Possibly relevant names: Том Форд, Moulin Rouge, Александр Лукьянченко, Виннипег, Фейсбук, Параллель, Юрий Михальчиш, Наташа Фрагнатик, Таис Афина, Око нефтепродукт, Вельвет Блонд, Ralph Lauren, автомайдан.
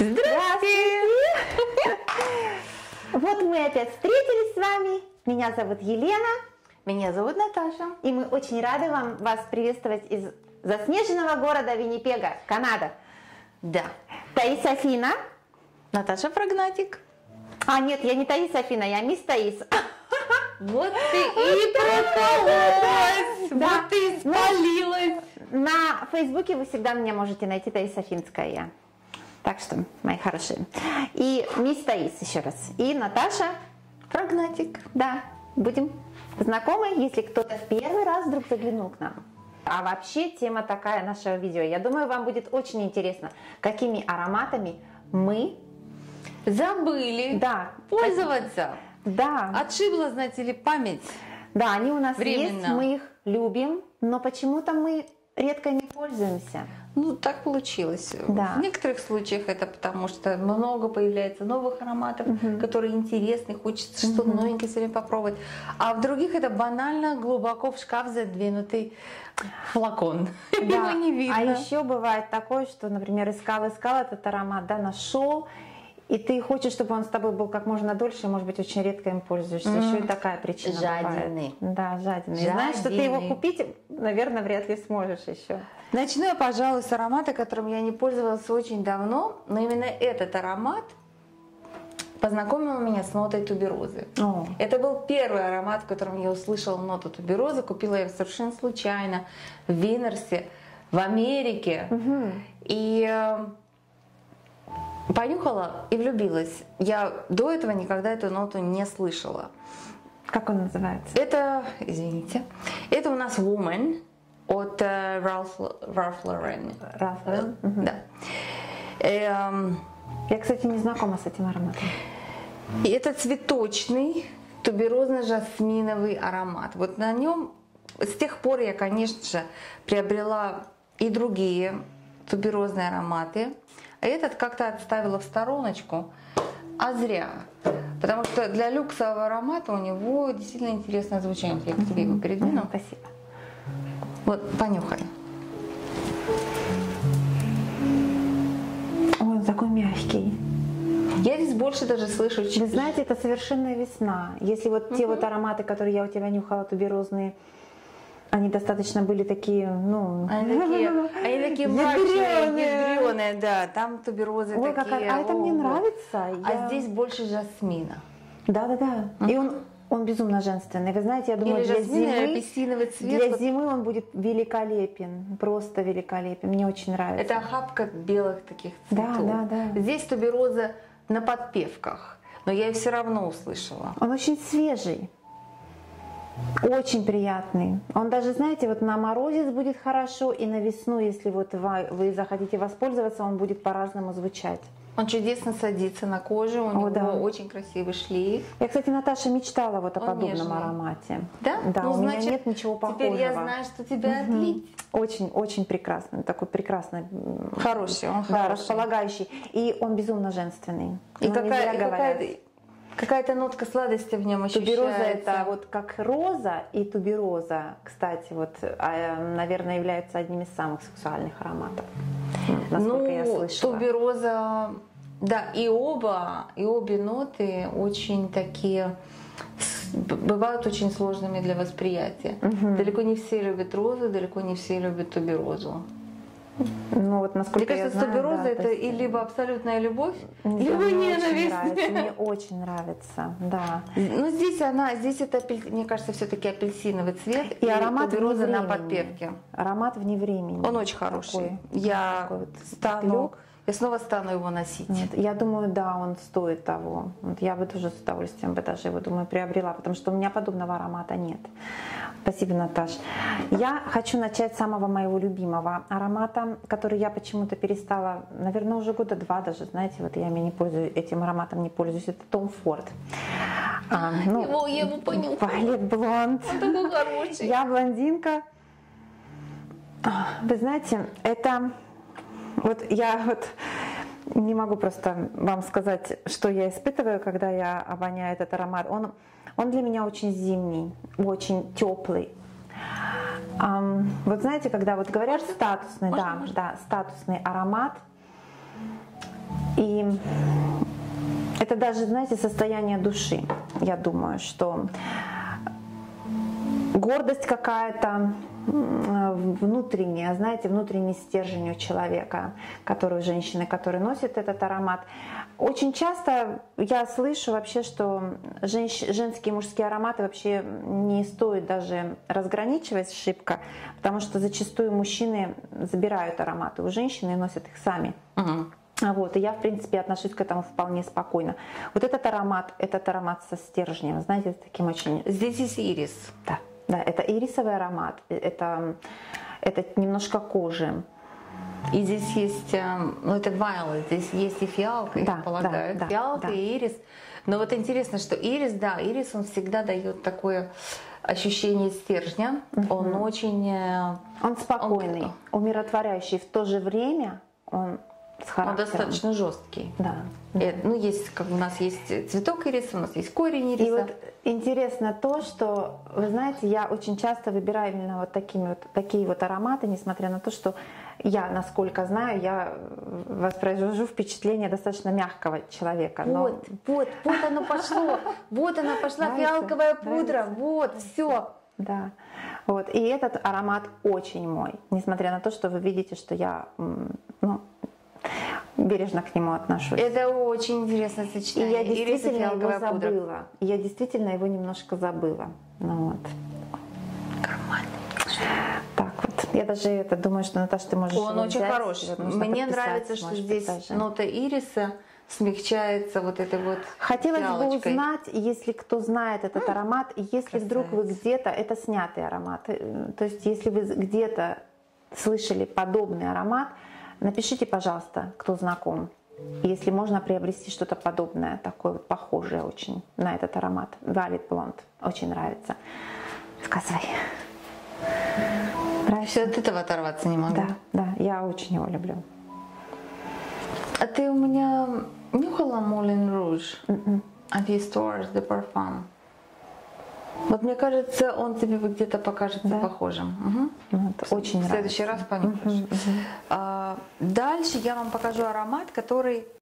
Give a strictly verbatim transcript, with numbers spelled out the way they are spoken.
Здравствуйте! Вот мы опять встретились с вами. Меня зовут Елена. Меня зовут Наташа. И мы очень рады вам, вас приветствовать из заснеженного города Виннипега, Канада. Да. Таис Афина. Наташа Фрагнатик. А, нет, я не Таис Афина, я мисс Таис. Вот ты и прокололась, вот ты испалилась. На Фейсбуке вы всегда меня можете найти, Таис Афинская. Так что, мои хорошие. И мисс Таис еще раз. И Наташа Фрагнатик. Да, будем знакомы, если кто-то в первый раз вдруг заглянул к нам. А вообще тема такая нашего видео. Я думаю, вам будет очень интересно, какими ароматами мы забыли да, пользоваться. Да. Отшибла, знаете ли, память. Да, они у нас временно есть, мы их любим, но почему-то мы редко не пользуемся. Ну, так получилось. Да. В некоторых случаях это потому, что много появляется новых ароматов, угу, которые интересны, хочется угу что-то новенькое себе попробовать. А в других это банально глубоко в шкаф задвинутый флакон. Да. Его не видно. А еще бывает такое, что, например, искал-искал этот аромат, да, нашел, и ты хочешь, чтобы он с тобой был как можно дольше, может быть, очень редко им пользуешься. Mm. Еще и такая причина. Жадины. Бывает. Да, жадины. жадины. Знаешь, что ты его купить, наверное, вряд ли сможешь еще. Начну я, пожалуй, с аромата, которым я не пользовалась очень давно, но именно этот аромат познакомил меня с нотой туберозы. О. Это был первый аромат, в котором я услышала ноту туберозы. Купила я его совершенно случайно в Винерсе, в Америке. Mm-hmm. И... понюхала и влюбилась. Я до этого никогда эту ноту не слышала. Как он называется? Это, извините, это у нас Woman от uh, Ralph, Ralph Lauren. Ralph Lauren? Uh-huh. Да. Э, э, Я, кстати, не знакома с этим ароматом. И это цветочный туберозно-жасминовый аромат. Вот на нем с тех пор я, конечно же, приобрела и другие туберозные ароматы. А этот как-то отставила в стороночку, а зря. Потому что для люксового аромата у него действительно интересное звучание. Я к тебе его передвину. Спасибо. Вот, понюхай. Ой, он такой мягкий. Я здесь больше даже слышу. Вы знаете, это совершенно весна. Если вот те вот ароматы, которые я у тебя нюхала, туберозные, они достаточно были такие, ну... Они такие, они такие мрачные, ядреные, да, там туберозы. Ой, такие. А это мне нравится. А я... здесь больше жасмина. Да-да-да. Mm-hmm. И он, он безумно женственный. Вы знаете, я думаю, для зимы, цвет, для вот... зимы он будет великолепен. Просто великолепен. Мне очень нравится. Это охапка белых таких цветов. Да-да-да. Здесь тубероза на подпевках, но я их все равно услышала. Он очень свежий. Очень приятный. Он даже, знаете, вот на морозец будет хорошо, и на весну, если вот вы захотите воспользоваться, он будет по-разному звучать. Он чудесно садится на кожу, у О, него да. очень красивый шлейф. Я, кстати, Наташа, мечтала вот о он подобном нежный. аромате. Да? Да, ну, у значит, меня нет ничего похожего. Теперь я знаю, что тебя угу. отлить. Очень, очень прекрасный, такой прекрасный. Хороший, он да, хороший. Располагающий. И, и он безумно женственный. И какая-то... Какая-то нотка сладости в нем ощущается. Тубероза это вот как роза, и тубероза, кстати, вот, наверное, является одним из самых сексуальных ароматов, насколько ну, я слышала. Тубероза, да, и оба, и обе ноты очень такие, бывают очень сложными для восприятия. Угу. Далеко не все любят розу, далеко не все любят туберозу. Ну, вот, насколько мне кажется, я знаю, тубероза да, это есть... и либо абсолютная любовь, да, либо мне ненависть. Очень мне очень нравится, да. Ну, здесь она, здесь это, мне кажется, все-таки апельсиновый цвет. И, и аромат тубероза на подпевке. Аромат вне времени. Он очень хороший. Такой, я, такой вот стану, я снова стану его носить. Нет, я думаю, да, он стоит того. Вот я бы тоже с удовольствием бы даже его, думаю, приобрела, потому что у меня подобного аромата нет. Спасибо, Наташ. Я хочу начать с самого моего любимого аромата, который я почему-то перестала, наверное, уже года два даже, знаете, вот я не пользуюсь, этим ароматом не пользуюсь, это Том Форд. А, ну, его, я его понюхала. Вельвет Блонд. Он такой хороший. Я блондинка. Вы знаете, это... Вот я вот... Не могу просто вам сказать, что я испытываю, когда я обоняю этот аромат. Он, он для меня очень зимний, очень теплый. Um, вот знаете, когда вот говорят статусный, можно, да, можно? да, статусный аромат, И это даже, знаете, состояние души, я думаю, что гордость какая-то внутренняя, знаете, внутренний стержень у человека, который, у женщины, который носит этот аромат. Очень часто я слышу вообще, что женщ, женские и мужские ароматы вообще не стоит даже разграничивать шибко, потому что зачастую мужчины забирают ароматы у женщины и носят их сами. Угу. Вот, и я, в принципе, отношусь к этому вполне спокойно. Вот этот аромат, этот аромат со стержнем, знаете, с таким очень... Здесь есть ирис. Да. Да, это ирисовый аромат, это, это немножко кожи. И здесь есть, ну это вайлет, здесь есть и фиалка, да, я полагаю, да, да, фиалка, да. И ирис. Но вот интересно, что ирис, да, ирис, он всегда дает такое ощущение стержня, угу. Он очень... Он спокойный, он... умиротворяющий, в то же время он... Он достаточно жесткий. Да. И, ну, есть, как у нас есть цветок ириса, у нас есть корень ириса. И вот интересно то, что, вы знаете, я очень часто выбираю именно вот, такими вот такие вот ароматы, несмотря на то, что я, насколько знаю, я воспроизвожу впечатление достаточно мягкого человека. Но... Вот, вот, вот оно пошло, вот она пошла фиалковая пудра, вот, все. Да, вот, и этот аромат очень мой, несмотря на то, что вы видите, что я, ну, бережно к нему отношусь. Это очень интересное сочетание. И я действительно и его забыла. Пудра. Я действительно его немножко забыла. Ну, вот. Нормально. Так вот. Я даже это думаю, что, Наташа, ты можешь. Он очень взять, хороший. Мне нравится, что здесь даже нота ириса смягчается вот этой вот. Хотелось фиалочкой. бы узнать, если кто знает этот М -м, аромат, если красавец. Вдруг вы где-то, это снятый аромат, то есть если вы где-то слышали подобный аромат, напишите, пожалуйста, кто знаком, если можно приобрести что-то подобное, такое вот похожее очень на этот аромат. Вельвет Блонд. Очень нравится. Сказай. Все от этого оторваться не могу. Да, да, я очень его люблю. А ты у меня нюхала Moulin Rouge? Mm-mm. От Histoire de Parfum. Вот мне кажется, он тебе где-то покажется, да, похожим. Угу. Вот, очень в следующий нравится. раз понюхаешь. Угу, угу. А, дальше я вам покажу аромат, который